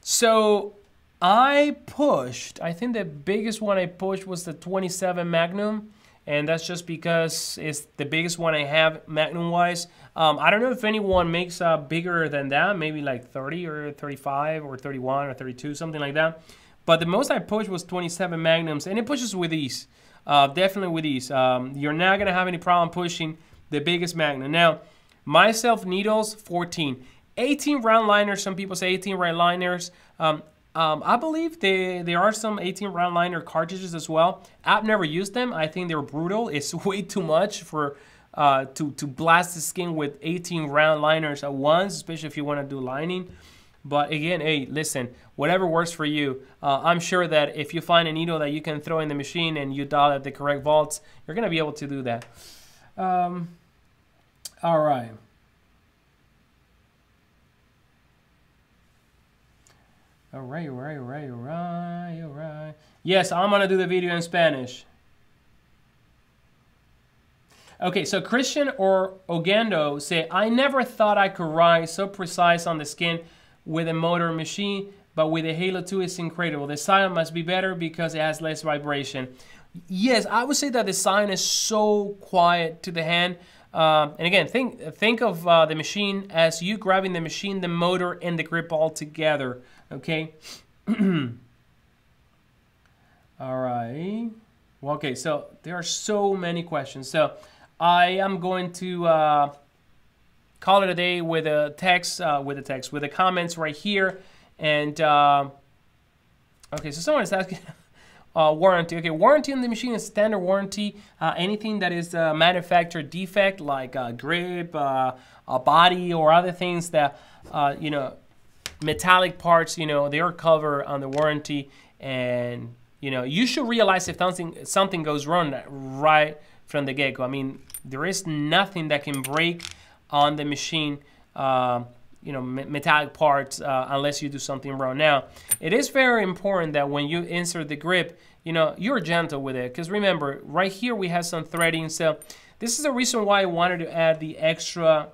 So I pushed, I think the biggest one I pushed was the twenty-seven Magnum, and that's just because it's the biggest one I have Magnum-wise. Um, I don't know if anyone makes uh, bigger than that, maybe like thirty or thirty-five or thirty-one or thirty-two, something like that. But the most I pushed was twenty-seven Magnums, and it pushes with ease, uh, definitely with ease. Um, you're not gonna have any problem pushing the biggest Magnum. Now, myself, needles, fourteen. eighteen round liners, some people say eighteen round liners. Um, um, I believe they, there are some eighteen round liner cartridges as well. I've never used them. I think they're brutal. It's way too much for uh, to, to blast the skin with eighteen round liners at once, especially if you want to do lining. But again, hey, listen, whatever works for you. Uh, I'm sure that if you find a needle that you can throw in the machine and you dial at the correct volts, you're going to be able to do that. Um, all right. All right, all right, all right, all right, all right. Yes, I'm gonna do the video in Spanish. Okay, so Christian or Ogando say, I never thought I could ride so precise on the skin with a motor machine, but with a Halo two, it's incredible. The Xion must be better because it has less vibration. Yes, I would say that the Xion is so quiet to the hand. Um, and again, think think of uh, the machine as you grabbing the machine, the motor, and the grip all together. Okay. All right. Well, okay, so there are so many questions. So I am going to uh, call it a day with a text, uh, with a text, with the comments right here. And uh, okay, so someone is asking. Uh, warranty. Okay, warranty on the machine is standard warranty. Uh, anything that is a uh, manufacturer defect, like uh, grip, uh, a body, or other things that, uh, you know, metallic parts, you know, they are covered under warranty, and you know, you should realize if something something goes wrong right from the get-go. I mean, there is nothing that can break on the machine, uh, you know, me metallic parts, uh, unless you do something wrong. Now, it is very important that when you insert the grip, you know, you're gentle with it, because remember, right here we have some threading. So this is the reason why I wanted to add the extra,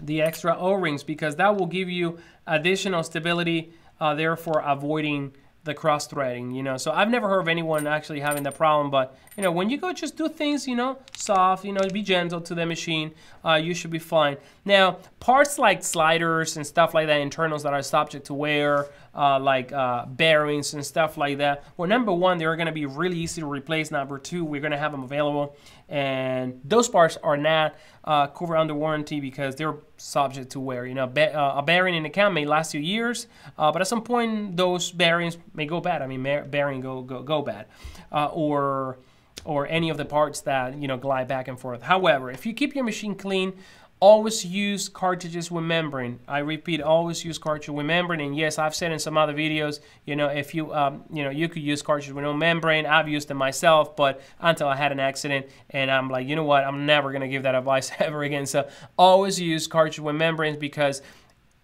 the extra O-rings, because that will give you additional stability, uh, therefore avoiding the cross-threading, you know. So I've never heard of anyone actually having that problem, but you know, when you go, just do things, you know, soft, you know, be gentle to the machine, uh, you should be fine. Now, parts like sliders and stuff like that, internals that are subject to wear, uh, like uh, bearings and stuff like that, well, number one, they're gonna be really easy to replace. Number two, we're gonna have them available, and those parts are not uh, covered under warranty because they're subject to wear. You know, be uh, a bearing in the cam may last you years, uh, but at some point those bearings may go bad. I mean, bearing go go go bad, uh, or or any of the parts that, you know, glide back and forth. However, if you keep your machine clean, always use cartridges with membrane. I repeat, always use cartridge with membrane. And yes, I've said in some other videos, you know, if you, um, you know, you could use cartridges with no membrane. I've used them myself, but until I had an accident, and I'm like, you know what, I'm never gonna give that advice ever again. So always use cartridge with membranes, because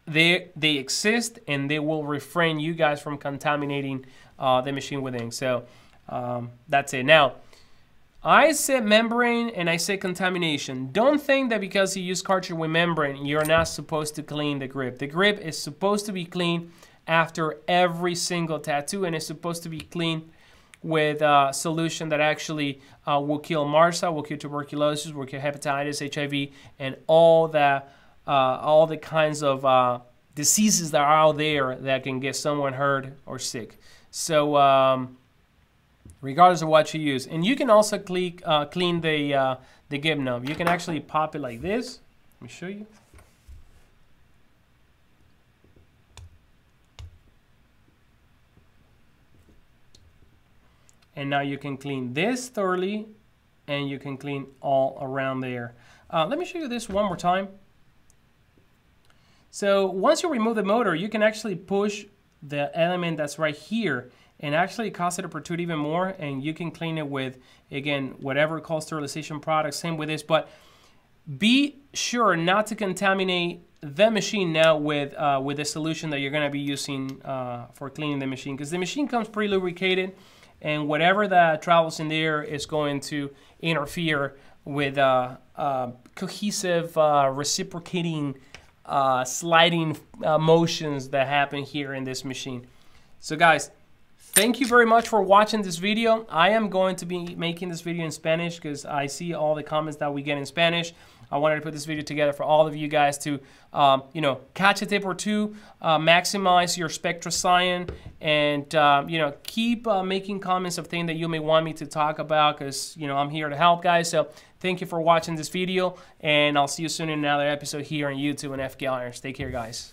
they they exist and they will refrain you guys from contaminating uh, the machine with ink. So um, that's it. Now, I said membrane and I said contamination. Don't think that because you use cartridge with membrane, you're not supposed to clean the grip. The grip is supposed to be clean after every single tattoo, and it's supposed to be clean with a solution that actually uh, will kill M R S A, will kill tuberculosis, will kill hepatitis, H I V, and all the, uh, all the kinds of uh, diseases that are out there that can get someone hurt or sick. So, um, regardless of what you use. And you can also click, uh, clean the, uh, the gib knob. You can actually pop it like this. Let me show you. And now you can clean this thoroughly, and you can clean all around there. Uh, let me show you this one more time. So once you remove the motor, you can actually push the element that's right here and actually cause it to protrude even more, and you can clean it with, again, whatever called sterilization products, same with this, but be sure not to contaminate the machine now with, uh, with the solution that you're gonna be using uh, for cleaning the machine, because the machine comes pre-lubricated, and whatever that travels in there is going to interfere with uh, uh, cohesive, uh, reciprocating, uh, sliding uh, motions that happen here in this machine. So guys, thank you very much for watching this video. I am going to be making this video in Spanish because I see all the comments that we get in Spanish. I wanted to put this video together for all of you guys to, um, you know, catch a tip or two, uh, maximize your Spektra Xion, and, uh, you know, keep uh, making comments of things that you may want me to talk about, because, you know, I'm here to help, guys. So thank you for watching this video, and I'll see you soon in another episode here on YouTube and F K Irons. Take care, guys.